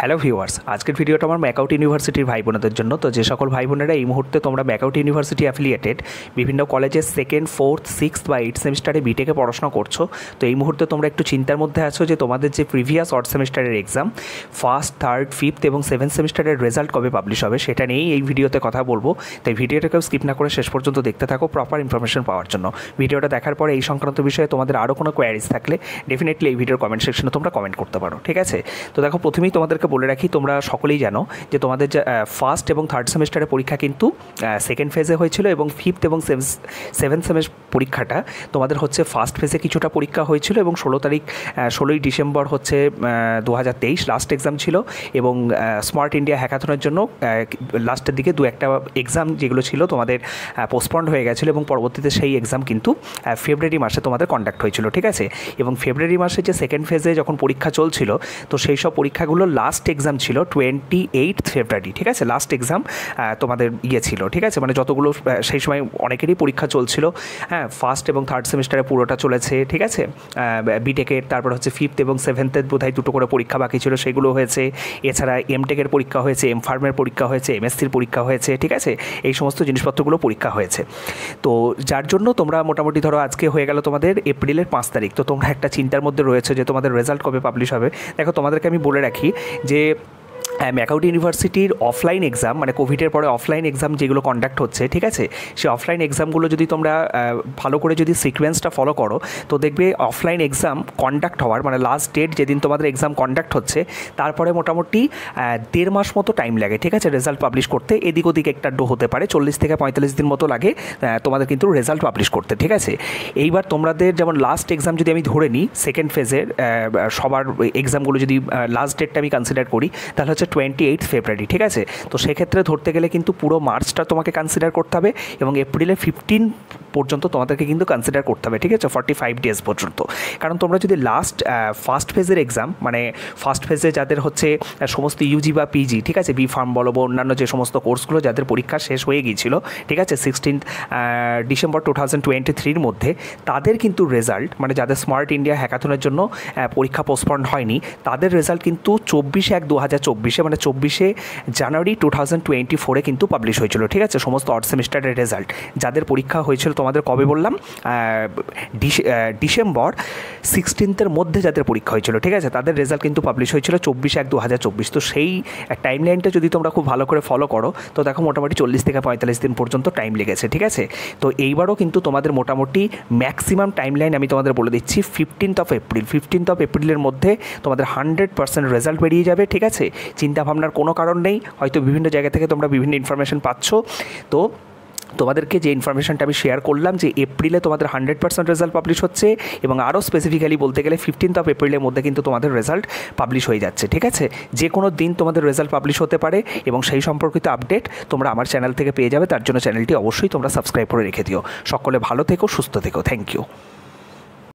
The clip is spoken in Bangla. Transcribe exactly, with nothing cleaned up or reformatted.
হ্যালো ভিউয়ার্স, আজকের ভিডিওটা আমার ম্যাকআউট ইউনিভার্সিটির ভাই বোনদের জন্য। তো যে সকল ভাই বোনেরা এই মুহূর্তে তোমরা ম্যাকআউট ইউনিভার্সিটি অ্যাফিলিয়েটেড বিভিন্ন কলেজের সেকেন্ড ফোর্থ সিক্স বা এইট সেমিস্টারে বিটেকে পড়াশোনা করছো, তো এই মুহূর্তে তোমরা একটু চিন্তার মধ্যে আছো যে তোমাদের যে প্রিভিয়াস অড সেমিস্টারের এক্সাম ফার্স্ট থার্ড ফিফথ এবং সেভেন্থ সেমিস্টারের রেজাল্ট কবে পাবলিশ হবে সেটা নিয়েই এই ভিডিওতে কথা বলবো। তাই ভিডিওটাকেও স্কিপ না করে শেষ পর্যন্ত দেখতে থাকো প্রপার ইনফরমেশন পাওয়ার জন্য। ভিডিওটা দেখার পরে এই সংক্রান্ত বিষয়ে তোমাদের আরও কোনো কোয়ারিজ থাকলে ডেফিনেটলি এই ভিডিওর কমেন্ট সেকশনে তোমরা কমেন্ট করতে পারো, ঠিক আছে? তো দেখো, প্রথমেই তোমাদের বলে রাখি, তোমরা সকলেই জানো যে তোমাদের ফার্স্ট এবং থার্ড সেমিস্টারের পরীক্ষা কিন্তু সেকেন্ড ফেজে হয়েছিল এবং ফিফথ এবং সেভেন্থ সেমেস্টার পরীক্ষাটা তোমাদের হচ্ছে ফার্স্ট ফেজে কিছুটা পরীক্ষা হয়েছিল এবং ষোলো তারিখ ষোলোই ডিসেম্বর হচ্ছে দু হাজার তেইশ লাস্ট এক্সাম ছিল এবং স্মার্ট ইন্ডিয়া হ্যাকাথনের জন্য লাস্টের দিকে দু একটা এক্সাম যেগুলো ছিল তোমাদের পোস্টপন্ড হয়ে গেছিলো এবং পরবর্তীতে সেই এক্সাম কিন্তু ফেব্রুয়ারি মাসে তোমাদের কন্ডাক্ট হয়েছিল, ঠিক আছে? এবং ফেব্রুয়ারি মাসে যে সেকেন্ড ফেজে যখন পরীক্ষা চলছিল তো সেই সব পরীক্ষাগুলো লাস্ট লাস্ট এক্সাম ছিল টোয়েন্টি এইট ফেব্রুয়ারি, ঠিক আছে? লাস্ট এক্সাম তোমাদের ইয়ে ছিল, ঠিক আছে? মানে যতগুলো সেই সময় অনেকেরই পরীক্ষা চলছিল, হ্যাঁ, ফার্স্ট এবং থার্ড সেমিস্টারে পুরোটা চলেছে, ঠিক আছে? বিটেকের তারপর হচ্ছে ফিফথ এবং সেভেন্থের বোধ হয় দুটো করে পরীক্ষা বাকি ছিল, সেগুলো হয়েছে। এছাড়া এমটেকের পরীক্ষা হয়েছে, এম ফার্মের পরীক্ষা হয়েছে, এমএসসির পরীক্ষা হয়েছে, ঠিক আছে? এই সমস্ত জিনিসপত্রগুলো পরীক্ষা হয়েছে। তো যার জন্য তোমরা মোটামুটি ধরো আজকে হয়ে গেল তোমাদের এপ্রিলের পাঁচ তারিখ, তো তোমরা একটা চিন্তার মধ্যে রয়েছে যে তোমাদের রেজাল্ট কবে পাবলিশ হবে। দেখো, তোমাদেরকে আমি বলে রাখি যে ম্যাকআউট ইউনিভার্সিটির অফলাইন এক্সাম, মানে কোভিডের পরে অফলাইন এক্সাম যেগুলো কন্ডাক্ট হচ্ছে, ঠিক আছে, সেই অফলাইন এক্সামগুলো যদি তোমরা ভালো করে যদি সিকোয়েন্সটা ফলো করো তো দেখবে অফলাইন এক্সাম কন্ডাক্ট হওয়ার মানে লাস্ট ডেট যেদিন তোমাদের এক্সাম কন্ডাক্ট হচ্ছে তারপরে মোটামুটি দেড় মাস মতো টাইম লাগে, ঠিক আছে, রেজাল্ট পাবলিশ করতে। এদিক ওদিক একটা ডো হতে পারে, চল্লিশ থেকে পঁয়তাল্লিশ দিন মতো লাগে তোমাদের কিন্তু রেজাল্ট পাবলিশ করতে, ঠিক আছে? এইবার তোমাদের যেমন লাস্ট এক্সাম যদি আমি ধরে নিই সেকেন্ড ফেজের সবার এক্সামগুলো যদি লাস্ট ডেটটা আমি কনসিডার করি তাহলে হচ্ছে টোয়েন্টি এইট ফেব্রুয়ারি, ঠিক আছে? তো সেক্ষেত্রে ধরতে গেলে কিন্তু পুরো মার্চটা তোমাকে কনসিডার করতে হবে এবং এপ্রিলের ফিফটিন পর্যন্ত তোমাদেরকে কিন্তু কনসিডার করতে হবে, ঠিক আছে, ফর্টি ফাইভ ডেজ পর্যন্ত। কারণ তোমরা যদি লাস্ট ফার্স্ট ফেজের এক্সাম মানে ফার্স্ট ফেজে যাদের হচ্ছে সমস্ত ইউজি বা পিজি, ঠিক আছে, বি ফার্ম বলো বা অন্যান্য যে সমস্ত কোর্সগুলো যাদের পরীক্ষা শেষ হয়ে গিয়েছিল, ঠিক আছে, sixteenth December two thousand twenty থ্রির মধ্যে তাদের কিন্তু রেজাল্ট মানে যাদের স্মার্ট ইন্ডিয়া হ্যাকাথনের জন্য পরীক্ষা পোস্টপন্ড হয়নি তাদের রেজাল্ট কিন্তু চব্বিশে এক দু হাজার চব্বিশে মানে চব্বিশে জানুয়ারি টু থাউজেন্ড টোয়েন্টি ফোরে কিন্তু পাবলিশ হয়েছিল, ঠিক আছে, সমস্ত অড সেমিস্টারের রেজাল্ট। যাদের পরীক্ষা হয়েছিল তোমাদের কবে বললাম ডিসেম্বর সিক্সটিন্থের মধ্যে যাদের পরীক্ষা হয়েছিল, ঠিক আছে, তাদের রেজাল্ট কিন্তু পাবলিশ হয়েছিল চব্বিশে এক দু হাজার চব্বিশ। তো সেই টাইম লাইনটা যদি তোমরা খুব ভালো করে ফলো করো তো দেখো মোটামুটি চল্লিশ থেকে পঁয়তাল্লিশ দিন পর্যন্ত টাইম লেগেছে, ঠিক আছে? তো এইবারও কিন্তু তোমাদের মোটামুটি ম্যাক্সিমাম টাইম লাইন আমি তোমাদের বলে দিচ্ছি fifteenth of April fifteenth of এপ্রিলের মধ্যে তোমাদের হান্ড্রেড পার্সেন্ট রেজাল্ট বেরিয়ে যাবে, ঠিক আছে? চিন্তাভাবনার কোনো কারণ নেই, হয়তো বিভিন্ন জায়গা থেকে তোমরা বিভিন্ন ইনফরমেশন পাচ্ছ। তো তোমাদেরকে যে ইনফরমেশনটা আমি শেয়ার করলাম যে এপ্রিলে তোমাদের হান্ড্রেড পার্সেন্ট রেজাল্ট পাবলিশ হচ্ছে এবং আরও স্পেসিফিক্যালি বলতে গেলে ফিফটিন্থ অফ এপ্রিলের মধ্যে কিন্তু তোমাদের রেজাল্ট পাবলিশ হয়ে যাচ্ছে, ঠিক আছে? যে কোনো দিন তোমাদের রেজাল্ট পাবলিশ হতে পারে এবং সেই সম্পর্কিত আপডেট তোমরা আমার চ্যানেল থেকে পেয়ে যাবে, তার জন্য চ্যানেলটি অবশ্যই তোমরা সাবস্ক্রাইব করে রেখে দিও। সকলে ভালো থেকো, সুস্থ থেকো, থ্যাংক ইউ।